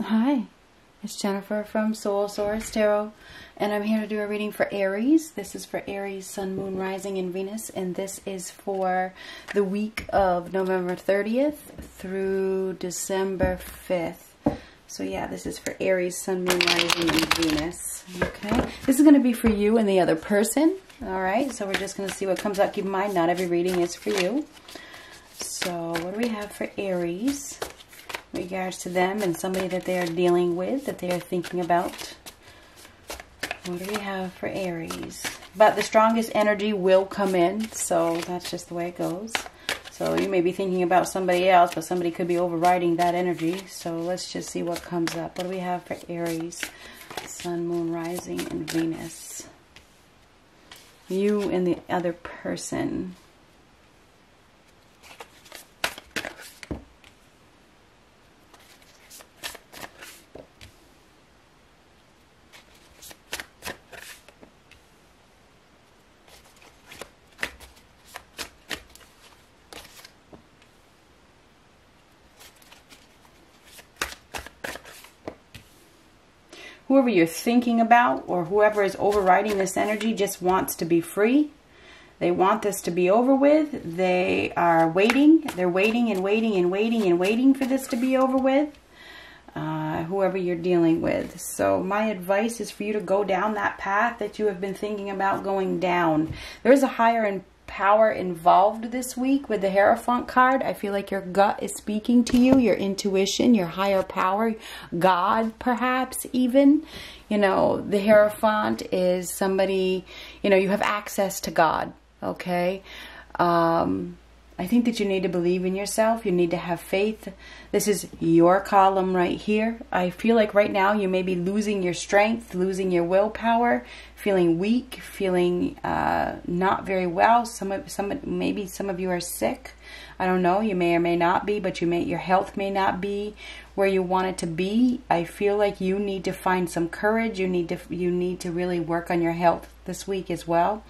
Hi, it's Jennifer from Soul Source Tarot, and I'm here to do a reading for Aries. This is for Aries, Sun, Moon, Rising, and Venus, and this is for the week of November 30th through December 5th. So yeah, this is for Aries, Sun, Moon, Rising, and Venus. Okay, this is going to be for you and the other person. All right, so we're just going to see what comes up. Keep in mind, not every reading is for you. So what do we have for Aries? In regards to them and somebody that they are dealing with, that they are thinking about. What do we have for Aries? But the strongest energy will come in, so that's just the way it goes. So you may be thinking about somebody else, but somebody could be overriding that energy. So let's just see what comes up. What do we have for Aries? Sun, Moon, Rising, and Venus. You and the other person. Whoever you're thinking about or whoever is overriding this energy just wants to be free. They want this to be over with. They are waiting. They're waiting and waiting and waiting and waiting for this to be over with. Whoever you're dealing with. So my advice is for you to go down that path that you have been thinking about going down. There is a higher power involved this week with the Hierophant card. I feel like your gut is speaking to you, your intuition, your higher power, God perhaps even. You know, the Hierophant is somebody, you know, you have access to God, okay? I think that you need to believe in yourself. You need to have faith. This is your column right here. I feel like right now you may be losing your strength, losing your willpower, feeling weak, feeling not very well. Maybe some of you are sick. I don't know. You may or may not be, but your health may not be where you want it to be. I feel like you need to find some courage. You need to really work on your health this week as well.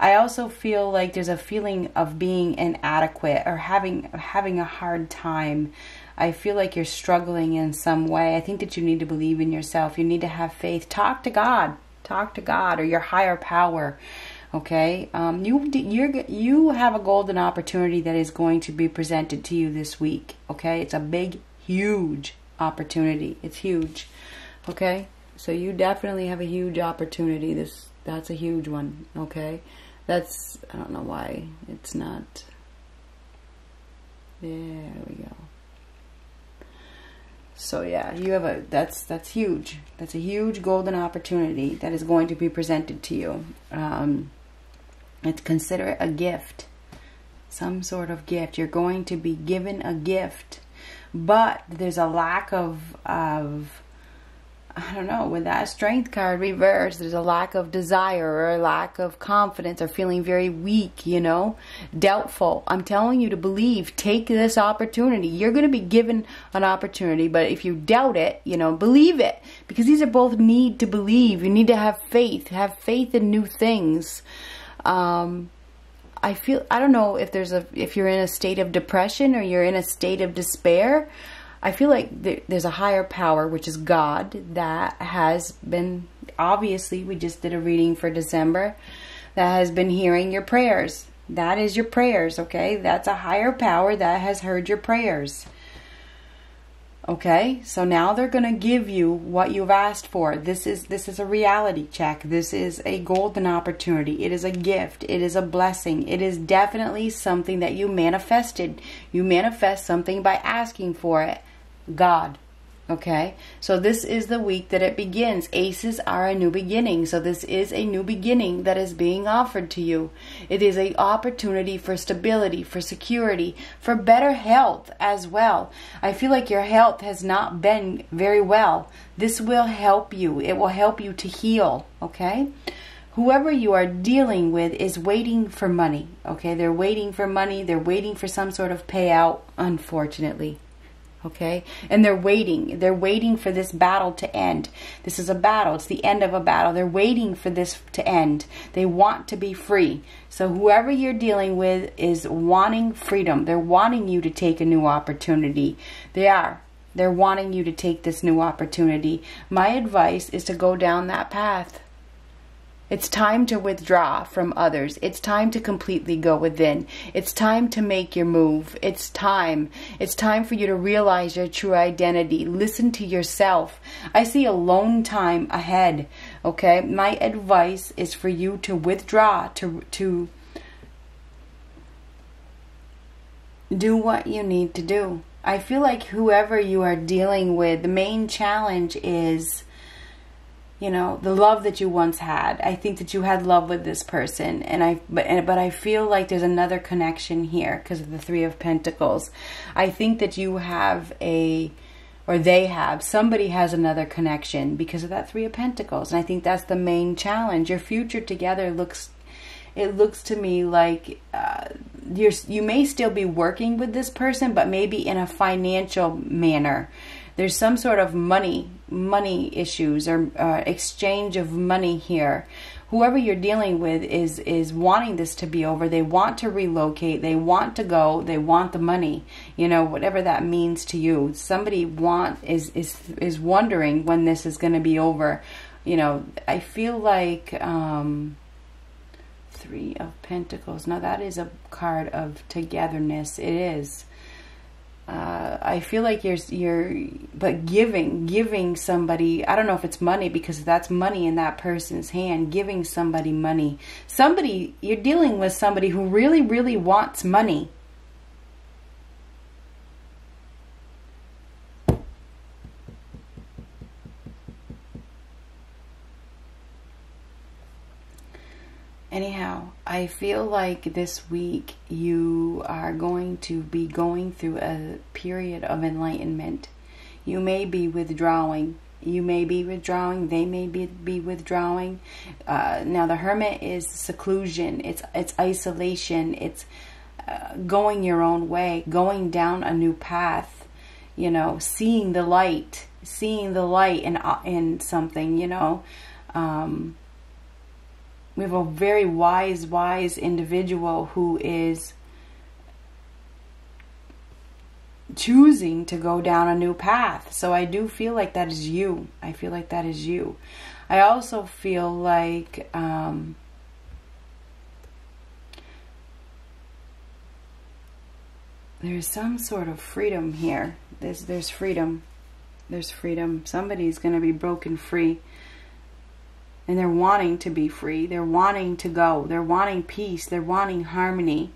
I also feel like there's a feeling of being inadequate or having a hard time. I feel like you're struggling in some way. I think that you need to believe in yourself. You need to have faith. Talk to God. Talk to God or your higher power. Okay? You have a golden opportunity that is going to be presented to you this week. Okay? It's a big, huge opportunity. It's huge. Okay? So you definitely have a huge opportunity. That's a huge one. Okay? That's, I don't know why it's not, there we go. So yeah, you have a, that's huge. That's a huge golden opportunity that is going to be presented to you. Consider it a gift, some sort of gift. You're going to be given a gift, but there's a lack of I don't know, with that strength card reversed, there's a lack of desire or a lack of confidence or feeling very weak, you know, doubtful. I'm telling you to believe, take this opportunity. You're going to be given an opportunity, but if you doubt it, you know, believe it, because these are both need to believe. You need to have faith in new things. I don't know if if you're in a state of depression or you're in a state of despair. I feel like there's a higher power, which is God, that has been, obviously, we just did a reading for December, that has been hearing your prayers. That is your prayers, okay? That's a higher power that has heard your prayers. Okay? So now they're going to give you what you've asked for. This is a reality check. This is a golden opportunity. It is a gift. It is a blessing. It is definitely something that you manifested. You manifest something by asking for it. God. Okay, so this is the week that it begins. Aces are a new beginning. So this is a new beginning that is being offered to you. It is an opportunity for stability, for security, for better health as well. I feel like your health has not been very well. This will help you. It will help you to heal. Okay. Whoever you are dealing with is waiting for money. Okay. They're waiting for money. They're waiting for some sort of payout, unfortunately. Okay, and they're waiting for this battle to end. This is a battle. It's the end of a battle. They're waiting for this to end. They want to be free. So whoever you're dealing with is wanting freedom. They're wanting you to take a new opportunity. They are They're wanting you to take this new opportunity. My advice is to go down that path. It's time to withdraw from others. It's time to completely go within. It's time to make your move. It's time. It's time for you to realize your true identity. Listen to yourself. I see alone time ahead, okay? My advice is for you to withdraw, to do what you need to do. I feel like whoever you are dealing with, the main challenge is, you know, the love that you once had. I think that you had love with this person, and but I feel like there's another connection here because of the Three of Pentacles. I think that you have somebody has another connection because of that Three of Pentacles, and I think that's the main challenge. Your future together looks, it looks to me like you may still be working with this person, but maybe in a financial manner. There's some sort of money issues or exchange of money here. Whoever you're dealing with is wanting this to be over. They want to relocate. They want to go. They want the money. You know, whatever that means to you. Somebody is wondering when this is going to be over. You know, I feel like Three of Pentacles. Now that is a card of togetherness. It is. I feel like but giving somebody, I don't know if it's money because that's money in that person's hand, giving somebody money. Somebody, you're dealing with somebody who really, really wants money. Anyhow, I feel like this week you are going to be going through a period of enlightenment. You may be withdrawing. You may be withdrawing. They may be withdrawing. Now, the Hermit is seclusion. It's isolation. It's going your own way, going down a new path, you know, seeing the light in something, you know. We have a very wise individual who is choosing to go down a new path. So I do feel like that is you. I feel like that is you. I also feel like there's some sort of freedom here. There's freedom. There's freedom. Somebody's going to be broken free. And they're wanting to be free. They're wanting to go. They're wanting peace. They're wanting harmony.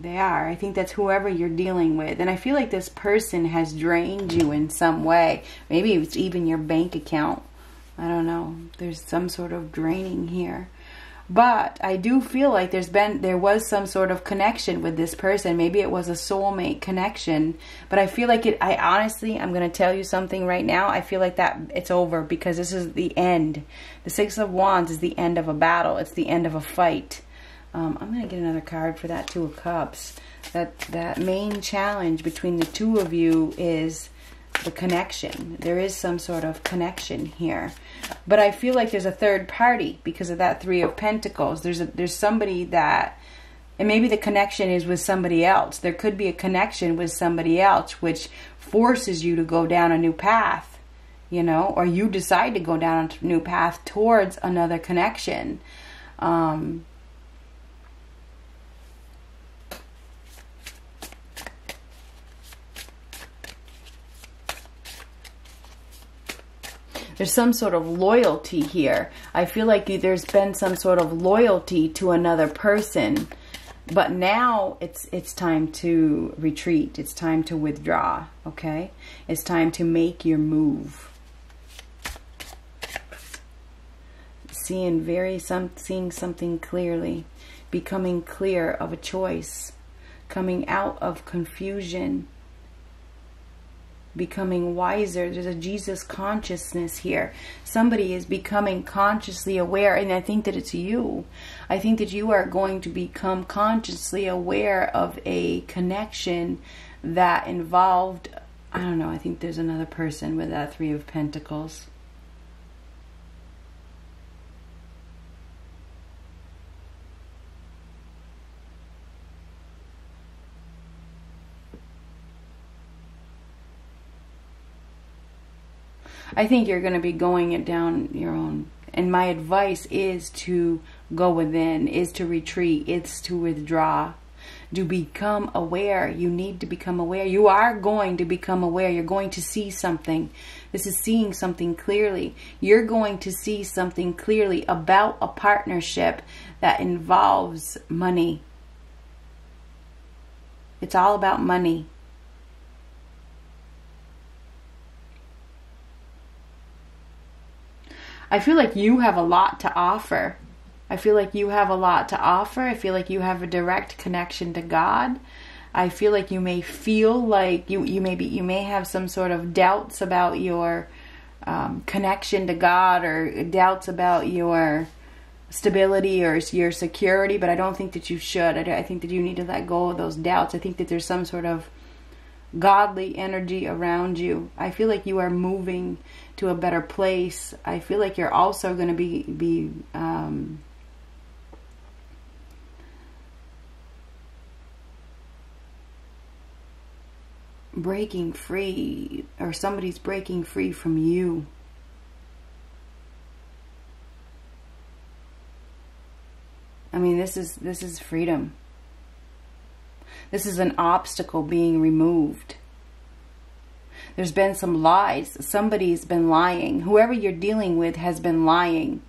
They are. I think that's whoever you're dealing with. And I feel like this person has drained you in some way. Maybe it's even your bank account. I don't know. There's some sort of draining here. But I do feel like there was some sort of connection with this person. Maybe it was a soulmate connection, but I feel like I'm going to tell you something right now. I feel like that it's over because this is the end. The Six of Wands is the end of a battle. It's the end of a fight. I'm going to get another card for that Two of Cups. That main challenge between the two of you is the connection. There is some sort of connection here, but I feel like there's a third party because of that Three of Pentacles. There's somebody that, and maybe the connection is with somebody else. There could be a connection with somebody else, which forces you to go down a new path, you know, or you decide to go down a new path towards another connection. There's some sort of loyalty here. I feel like there's been some sort of loyalty to another person, but now it's time to retreat. It's time to withdraw, okay? It's time to make your move. Seeing something clearly, becoming clear of a choice, coming out of confusion, becoming wiser. There's a Jesus consciousness here. Somebody is becoming consciously aware, and I think that it's you. I think that you are going to become consciously aware of a connection that involved, I don't know, I think there's another person with that Three of Pentacles. I think you're going to be going it down your own. And my advice is to go within, is to retreat, is to withdraw, to become aware. You need to become aware. You are going to become aware. You're going to see something. This is seeing something clearly. You're going to see something clearly about a partnership that involves money. It's all about money. I feel like you have a lot to offer. I feel like you have a lot to offer. I feel like you have a direct connection to God. I feel like you may feel like you may have some sort of doubts about your connection to God, or doubts about your stability or your security, but I don't think that you should. I think that you need to let go of those doubts. I think that there's some sort of godly energy around you. I feel like you are moving to a better place. I feel like you're also going to be breaking free, or somebody's breaking free from you. I mean, this is freedom. This is an obstacle being removed. There's been some lies. Somebody's been lying. Whoever you're dealing with has been lying.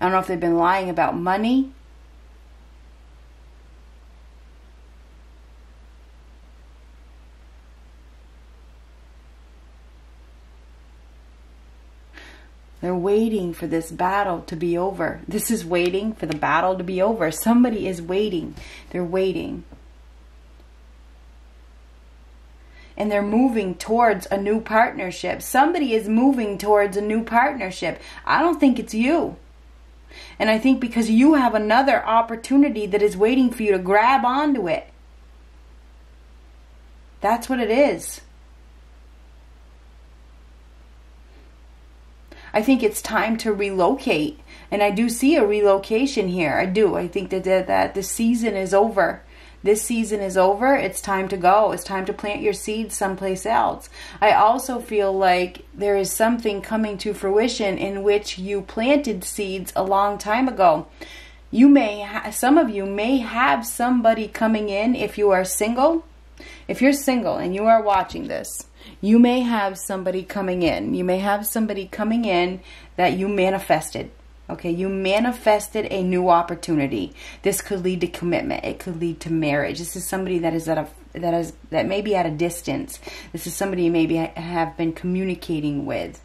I don't know if they've been lying about money. They're waiting for this battle to be over. This is waiting for the battle to be over. Somebody is waiting. They're waiting. And they're moving towards a new partnership. Somebody is moving towards a new partnership. I don't think it's you. And I think because you have another opportunity that is waiting for you to grab onto it. That's what it is. I think it's time to relocate. And I do see a relocation here. I do. I think that the season is over. This season is over. It's time to go. It's time to plant your seeds someplace else. I also feel like there is something coming to fruition in which you planted seeds a long time ago. You may, some of you may have somebody coming in if you are single. If you're single and you are watching this, you may have somebody coming in. You may have somebody coming in that you manifested. Okay, you manifested a new opportunity. This could lead to commitment. It could lead to marriage. This is somebody that is that may be at a distance. This is somebody you maybe have been communicating with.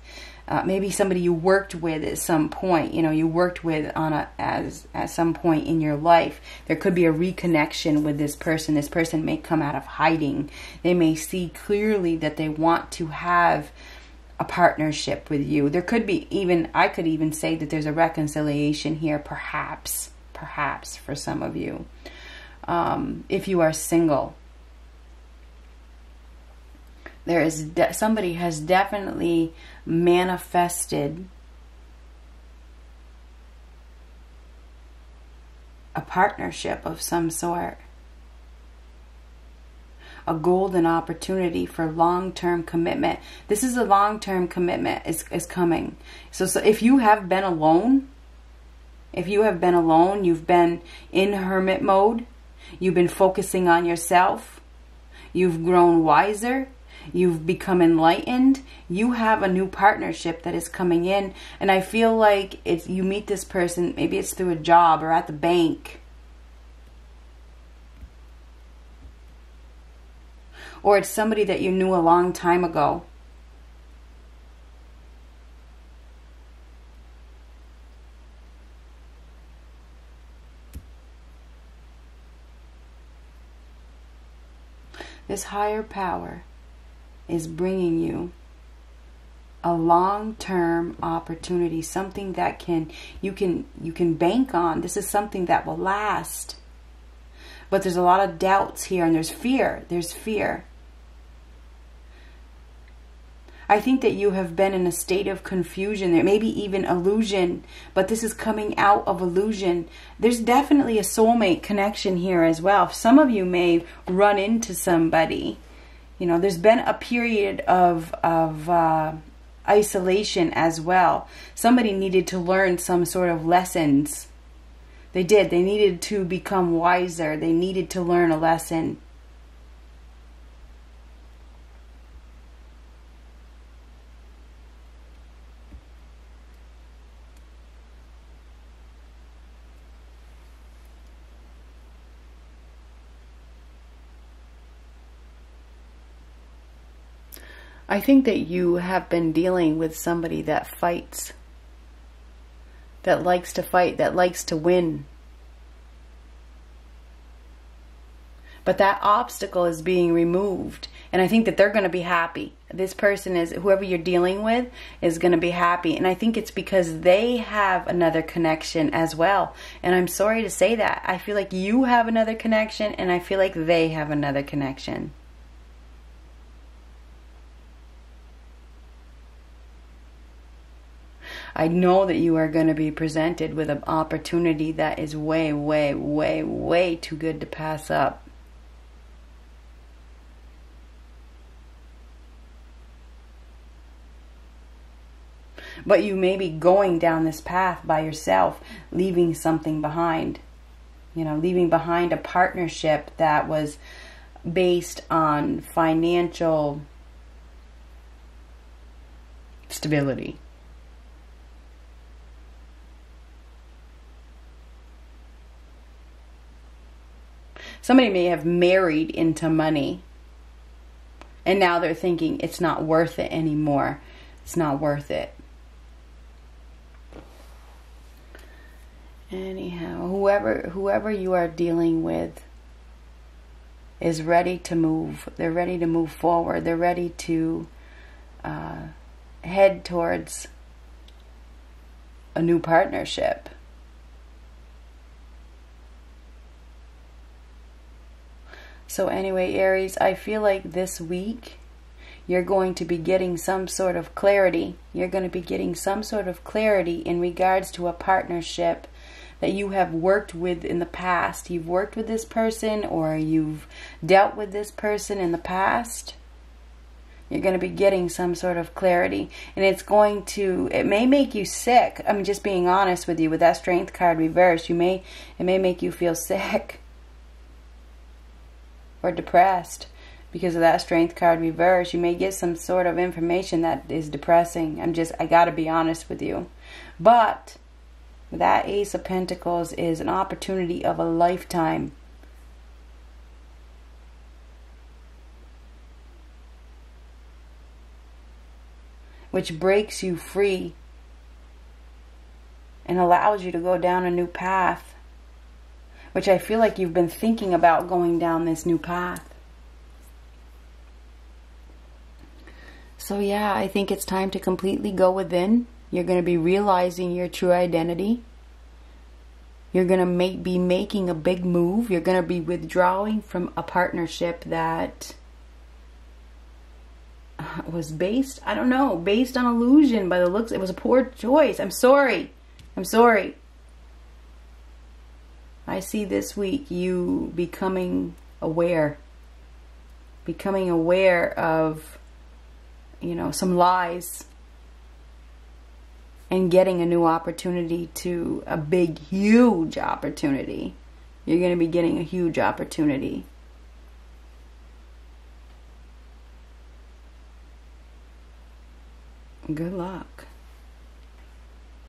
Maybe somebody you worked with at some point. You know, you worked with on at some point in your life. There could be a reconnection with this person. This person may come out of hiding. They may see clearly that they want to have a partnership with you. There could be even, I could even say that there's a reconciliation here, perhaps for some of you, if you are single. There is somebody has definitely manifested a partnership of some sort, a golden opportunity for long-term commitment. This is a long-term commitment is coming. So if you have been alone, you've been in hermit mode, you've been focusing on yourself, you've grown wiser, you've become enlightened, you have a new partnership that is coming in. And I feel like it's, you meet this person, maybe it's through a job or at the bank, or it's somebody that you knew a long time ago. This higher power is bringing you a long-term opportunity, something that you can bank on. This is something that will last. But there's a lot of doubts here, and there's fear. There's fear. I think that you have been in a state of confusion. There may be even illusion, but this is coming out of illusion. There's definitely a soulmate connection here as well. Some of you may run into somebody You know, there's been a period of isolation as well. Somebody needed to learn some sort of lessons. They did. They needed to become wiser. They needed to learn a lesson. I think that you have been dealing with somebody that fights, that likes to fight, that likes to win. But that obstacle is being removed. And I think that they're going to be happy. This person is, whoever you're dealing with, is going to be happy. And I think it's because they have another connection as well. And I'm sorry to say that. I feel like you have another connection, and I feel like they have another connection. I know that you are going to be presented with an opportunity that is way, way, way, way too good to pass up. But you may be going down this path by yourself, leaving something behind. You know, leaving behind a partnership that was based on financial stability. Somebody may have married into money, and now they're thinking it's not worth it anymore. It's not worth it. Anyhow, whoever you are dealing with is ready to move. They're ready to move forward. They're ready to head towards a new partnership. So anyway, Aries, I feel like this week you're going to be getting some sort of clarity. You're going to be getting some sort of clarity in regards to a partnership that you have worked with in the past. You've worked with this person, or you've dealt with this person in the past. You're going to be getting some sort of clarity. And it's going to, it may make you sick. I'm just being honest with you. With that Strength card reversed, it may make you feel sick. Or depressed because of that Strength card reverse. You may get some sort of information that is depressing. I gotta be honest with you. But that Ace of Pentacles is an opportunity of a lifetime. Which breaks you free and allows you to go down a new path. Which I feel like you've been thinking about going down this new path. So yeah, I think it's time to completely go within. You're going to be realizing your true identity. You're going to be making a big move. You're going to be withdrawing from a partnership that was based, I don't know, based on illusion by the looks. It was a poor choice. I'm sorry. I'm sorry. I see this week you becoming aware of, you know, some lies and getting a new opportunity to a big, huge opportunity. You're going to be getting a huge opportunity. Good luck.